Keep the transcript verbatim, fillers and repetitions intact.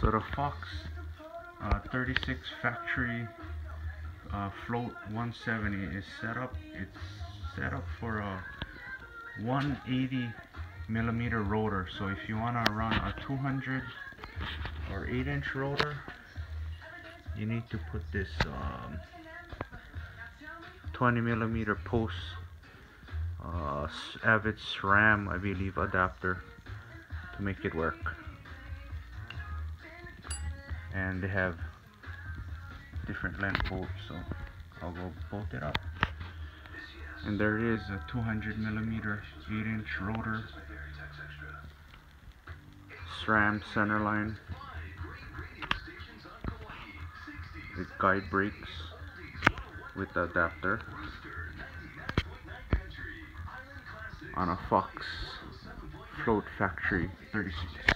So the Fox uh, thirty-six Factory uh, Float one seventy is set up. It's set up for a one eighty millimeter rotor. So if you want to run a two hundred or eight inch rotor, you need to put this um, twenty millimeter post uh, Avid SRAM, I believe, adapter to make it work. And they have different length bolts, so I'll go bolt it up. And there is a two hundred millimeter eight inch rotor, SRAM Centerline with guide brakes with the adapter on a Fox Float Factory thirty-six.